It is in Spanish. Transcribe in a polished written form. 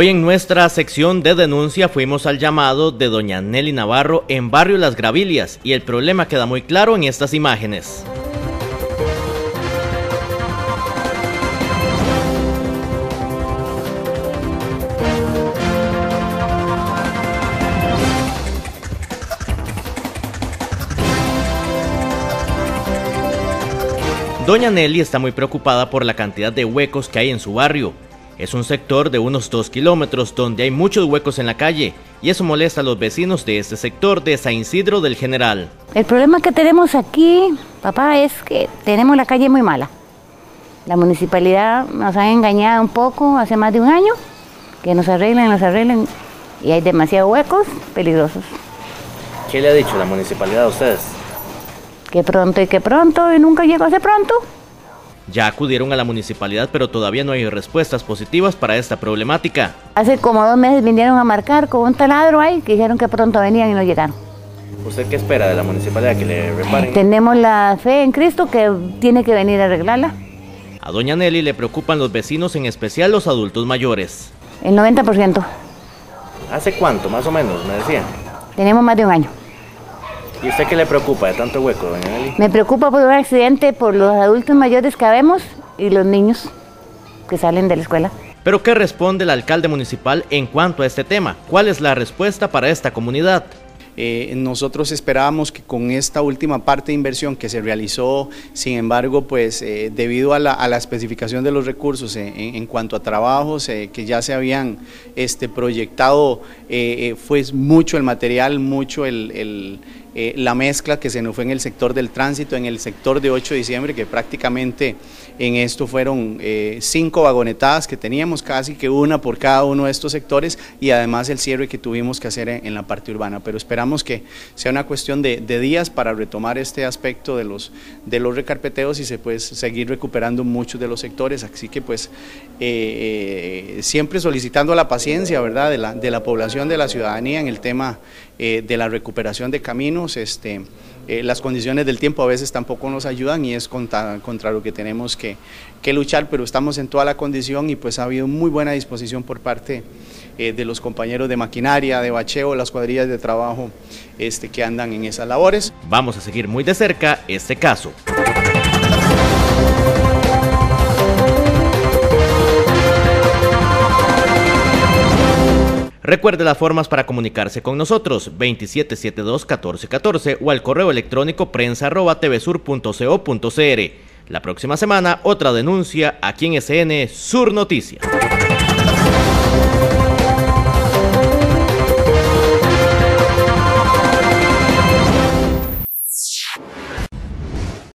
Hoy en nuestra sección de denuncia fuimos al llamado de Doña Nelly Navarro en Barrio Las Gravilias y el problema queda muy claro en estas imágenes. Doña Nelly está muy preocupada por la cantidad de huecos que hay en su barrio. Es un sector de unos 2 kilómetros donde hay muchos huecos en la calle y eso molesta a los vecinos de este sector de San Isidro del General. El problema que tenemos aquí, papá, es que tenemos la calle muy mala. La municipalidad nos ha engañado un poco hace más de un año, que nos arreglen y hay demasiados huecos peligrosos. ¿Qué le ha dicho la municipalidad a ustedes? Que pronto y nunca llegó a ser pronto. Ya acudieron a la municipalidad, pero todavía no hay respuestas positivas para esta problemática. Hace como 2 meses vinieron a marcar con un taladro ahí, que dijeron que pronto venían y no llegaron. ¿Usted qué espera de la municipalidad, que le reparen? Tenemos la fe en Cristo que tiene que venir a arreglarla. A Doña Nelly le preocupan los vecinos, en especial los adultos mayores. El 90%. ¿Hace cuánto, más o menos, me decía? Tenemos más de un año. ¿Y usted qué le preocupa de tanto hueco, doña Nelly? Me preocupa por un accidente, por los adultos mayores que habemos y los niños que salen de la escuela. ¿Pero qué responde el alcalde municipal en cuanto a este tema? ¿Cuál es la respuesta para esta comunidad? Nosotros esperábamos que con esta última parte de inversión que se realizó, sin embargo, pues debido a la especificación de los recursos en cuanto a trabajos que ya se habían proyectado, fue mucho el material, mucho la mezcla que se nos fue en el sector del tránsito, en el sector de 8 de diciembre, que prácticamente en esto fueron 5 vagonetadas que teníamos, casi que una por cada uno de estos sectores, y además el cierre que tuvimos que hacer en la parte urbana. Pero esperamos que sea una cuestión de días para retomar este aspecto de los recarpeteos y se puede seguir recuperando muchos de los sectores, así que pues siempre solicitando la paciencia, ¿verdad?, de la población, de la ciudadanía en el tema de la recuperación de caminos. Las condiciones del tiempo a veces tampoco nos ayudan y es contra lo que tenemos que luchar, pero estamos en toda la condición y pues ha habido muy buena disposición por parte de los compañeros de maquinaria, de bacheo, las cuadrillas de trabajo que andan en esas labores. Vamos a seguir muy de cerca este caso. Recuerde las formas para comunicarse con nosotros, 2772-1414 o al correo electrónico prensa@tvsur.co.cr. La próxima semana, otra denuncia aquí en SN Sur Noticias.